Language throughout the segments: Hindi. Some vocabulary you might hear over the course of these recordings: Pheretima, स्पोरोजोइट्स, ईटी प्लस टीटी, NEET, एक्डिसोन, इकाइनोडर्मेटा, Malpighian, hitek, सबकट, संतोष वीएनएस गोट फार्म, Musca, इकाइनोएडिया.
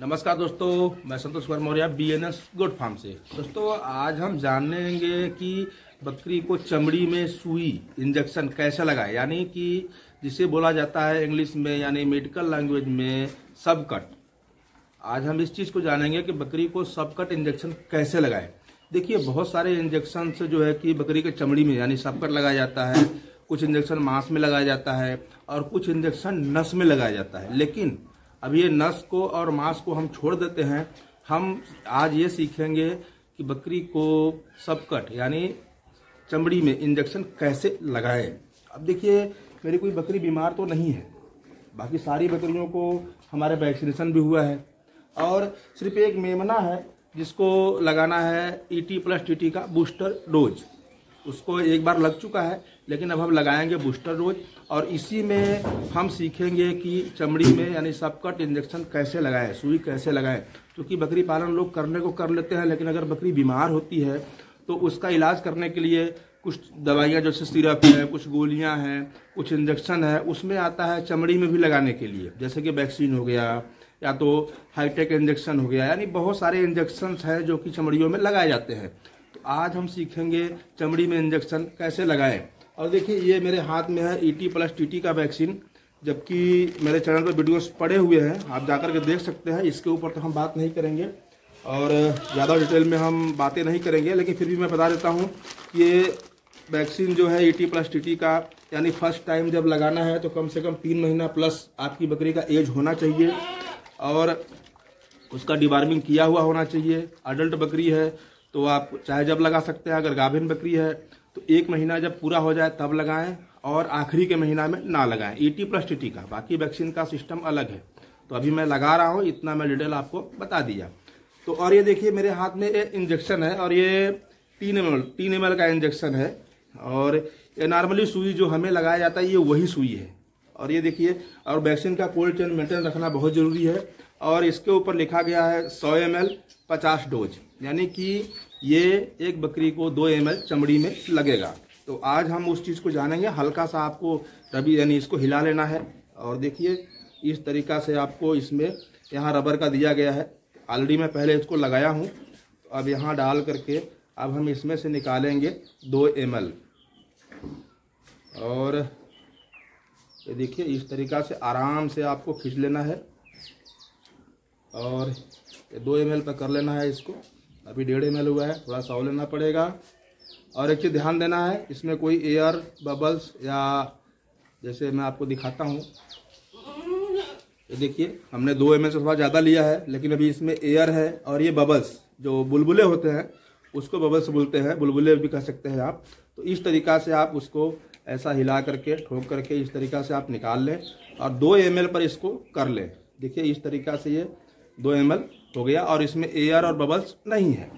नमस्कार दोस्तों, मैं संतोष वीएनएस गोट फार्म से। दोस्तों आज हम जानेंगे कि बकरी को चमड़ी में सुई इंजेक्शन कैसे लगाए, यानी कि जिसे बोला जाता है इंग्लिश में यानी मेडिकल लैंग्वेज में सबकट। आज हम इस चीज़ को जानेंगे कि बकरी को सबकट इंजेक्शन कैसे लगाए। देखिए बहुत सारे इंजेक्शन से जो है कि बकरी के चमड़ी में यानी सबकट लगाया जाता है, कुछ इंजेक्शन मांस में लगाया जाता है और कुछ इंजेक्शन नस में लगाया जाता है। लेकिन अब ये नस को और मांस को हम छोड़ देते हैं। हम आज ये सीखेंगे कि बकरी को सबकट यानी चमड़ी में इंजेक्शन कैसे लगाए। अब देखिए मेरी कोई बकरी बीमार तो नहीं है, बाकी सारी बकरियों को हमारे वैक्सीनेशन भी हुआ है और सिर्फ एक मेमना है जिसको लगाना है ईटी प्लस टीटी का बूस्टर डोज। उसको एक बार लग चुका है, लेकिन अब हम लगाएंगे बूस्टर डोज और इसी में हम सीखेंगे कि चमड़ी में यानी सबकट इंजेक्शन कैसे लगाएं, सुई कैसे लगाएं। क्योंकि बकरी पालन लोग करने को कर लेते हैं, लेकिन अगर बकरी बीमार होती है तो उसका इलाज करने के लिए कुछ दवाइयाँ जैसे सिरप है, कुछ गोलियाँ हैं, कुछ इंजेक्शन है, उसमें आता है चमड़ी में भी लगाने के लिए, जैसे कि वैक्सीन हो गया या तो हाईटेक इंजेक्शन हो गया, यानी बहुत सारे इंजेक्शन हैं जो कि चमड़ियों में लगाए जाते हैं। तो आज हम सीखेंगे चमड़ी में इंजेक्शन कैसे लगाएं। और देखिए ये मेरे हाथ में है ईटी प्लस टीटी का वैक्सीन, जबकि मेरे चैनल पर वीडियोस पड़े हुए हैं, आप जाकर के देख सकते हैं। इसके ऊपर तो हम बात नहीं करेंगे और ज़्यादा डिटेल में हम बातें नहीं करेंगे, लेकिन फिर भी मैं बता देता हूँ कि ये वैक्सीन जो है ईटी प्लस टीटी का यानी फर्स्ट टाइम जब लगाना है तो कम से कम 3 महीना प्लस आपकी बकरी का एज होना चाहिए और उसका डिवार्मिंग किया हुआ होना चाहिए। अडल्ट बकरी है तो आप चाहे जब लगा सकते हैं, अगर गाभिन बकरी है तो 1 महीना जब पूरा हो जाए तब लगाएं और आखिरी के महीना में ना लगाएं ईटी प्लस टीटी का। बाकी वैक्सीन का सिस्टम अलग है, तो अभी मैं लगा रहा हूँ, इतना मैं डिटेल आपको बता दिया। तो और ये देखिए मेरे हाथ में इंजेक्शन है और ये 3 ml का इंजेक्शन है और ये नॉर्मली सुई जो हमें लगाया जाता है ये वही सुई है। और ये देखिए, और वैक्सीन का कोल्ड चेन मेंटेन रखना बहुत ज़रूरी है और इसके ऊपर लिखा गया है 100 ml 50 डोज, यानी कि ये एक बकरी को 2 ml चमड़ी में लगेगा। तो आज हम उस चीज़ को जानेंगे। हल्का सा आपको रबी यानी इसको हिला लेना है और देखिए इस तरीक़ा से आपको इसमें यहाँ रबर का दिया गया है। ऑलरेडी मैं पहले इसको लगाया हूँ, तो अब यहाँ डाल करके अब हम इसमें से निकालेंगे 2 ml और ये देखिए इस तरीक़ा से आराम से आपको खींच लेना है और 2 ml पर कर लेना है इसको। अभी 1.5 ml हुआ है, थोड़ा सा लेना पड़ेगा। और एक चीज़ ध्यान देना है, इसमें कोई एयर बबल्स या जैसे मैं आपको दिखाता हूँ, ये देखिए हमने 2 ml से थोड़ा ज़्यादा लिया है, लेकिन अभी इसमें एयर है और ये बबल्स जो बुलबुले होते हैं उसको बबल्स बोलते हैं, बुलबुले भी कह सकते हैं आप। तो इस तरीक़ा से आप उसको ऐसा हिला करके ठोक करके इस तरीक़ा से आप निकाल लें और 2 ml पर इसको कर लें। देखिए इस तरीक़ा से ये 2 ml हो गया और इसमें एयर और बबल्स नहीं है।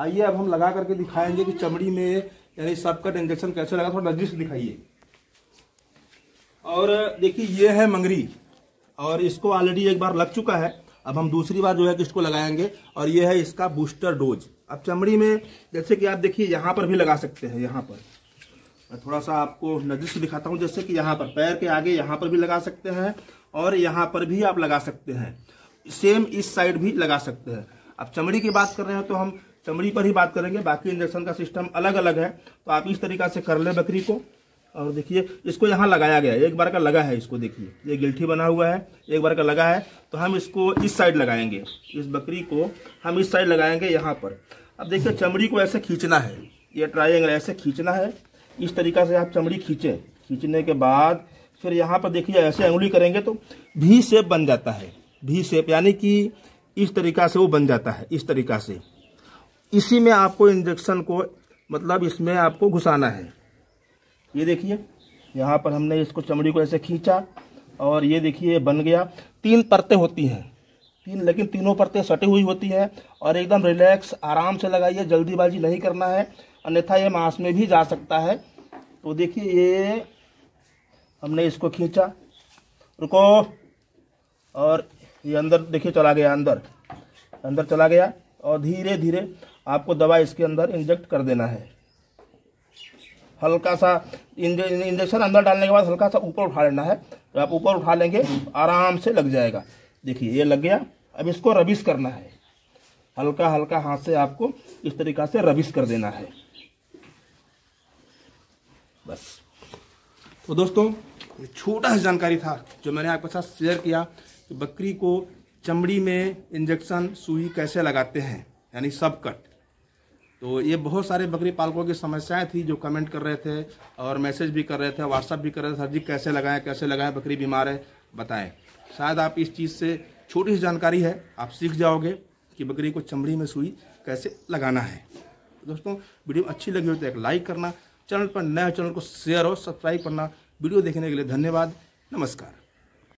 आइए अब हम लगा करके दिखाएंगे कि चमड़ी में यानी सबकट इंजेक्शन कैसे लगा। थोड़ा नज़दीक से दिखाइए। और देखिए ये है मंगरी और इसको ऑलरेडी एक बार लग चुका है, अब हम दूसरी बार जो है कि इसको लगाएंगे और ये है इसका बूस्टर डोज। अब चमड़ी में जैसे कि आप देखिए यहाँ पर भी लगा सकते हैं, यहाँ पर मैं थोड़ा सा आपको नज़दीक से दिखाता हूँ, जैसे कि यहाँ पर पैर के आगे यहाँ पर भी लगा सकते हैं और यहाँ पर भी आप लगा सकते हैं, सेम इस साइड भी लगा सकते हैं। अब चमड़ी की बात कर रहे हैं तो हम चमड़ी पर ही बात करेंगे, बाकी इंजेक्शन का सिस्टम अलग अलग है। तो आप इस तरीक़ा से कर लें बकरी को। और देखिए इसको यहाँ लगाया गया है, एक बार का लगा है इसको, देखिए ये गिल्ठी बना हुआ है, एक बार का लगा है। तो हम इसको इस साइड लगाएंगे, इस बकरी को हम इस साइड लगाएंगे यहाँ पर। अब देखिए चमड़ी को ऐसे खींचना है, ये ट्राइंगल ऐसे खींचना है, इस तरीक़ा से आप चमड़ी खींचें। खींचने के बाद फिर यहाँ पर देखिए ऐसे अंगुली करेंगे तो भी शेप बन जाता है, भी शेप यानी कि इस तरीक़ा से वो बन जाता है, इस तरीक़ा से। इसी में आपको इंजेक्शन को मतलब इसमें आपको घुसाना है। ये देखिए यहाँ पर हमने इसको चमड़ी को ऐसे खींचा और ये देखिए बन गया। 3 परतें होती हैं, 3, लेकिन तीनों परतें सटी हुई होती हैं और एकदम रिलैक्स आराम से लगाइए, जल्दीबाजी नहीं करना है, अन्यथा ये मांस में भी जा सकता है। तो देखिए ये हमने इसको खींचा, रुको, और ये अंदर देखिए चला गया, अंदर चला गया और धीरे धीरे आपको दवा इसके अंदर इंजेक्ट कर देना है। हल्का सा इंजेक्शन अंदर डालने के बाद हल्का सा ऊपर उठा लेना है, तो आप ऊपर उठा लेंगे आराम से लग जाएगा। देखिए ये लग गया अब इसको रबिश करना है, हल्का हल्का हाथ से आपको इस तरीका से रबिश कर देना है बस। तो दोस्तों छोटा सा जानकारी था जो मैंने आपके साथ शेयर किया कि बकरी को चमड़ी में इंजेक्शन सुई कैसे लगाते हैं यानी सबकट। तो ये बहुत सारे बकरी पालकों की समस्याएं थी जो कमेंट कर रहे थे और मैसेज भी कर रहे थे, व्हाट्सअप भी कर रहे थे, सर जी कैसे लगाएं, बकरी बीमार है बताएं। शायद आप इस चीज़ से, छोटी सी जानकारी है, आप सीख जाओगे कि बकरी को चमड़ी में सुई कैसे लगाना है। दोस्तों वीडियो अच्छी लगी हो तो एक लाइक करना, चैनल पर नया चैनल को शेयर और सब्सक्राइब करना। वीडियो देखने के लिए धन्यवाद, नमस्कार।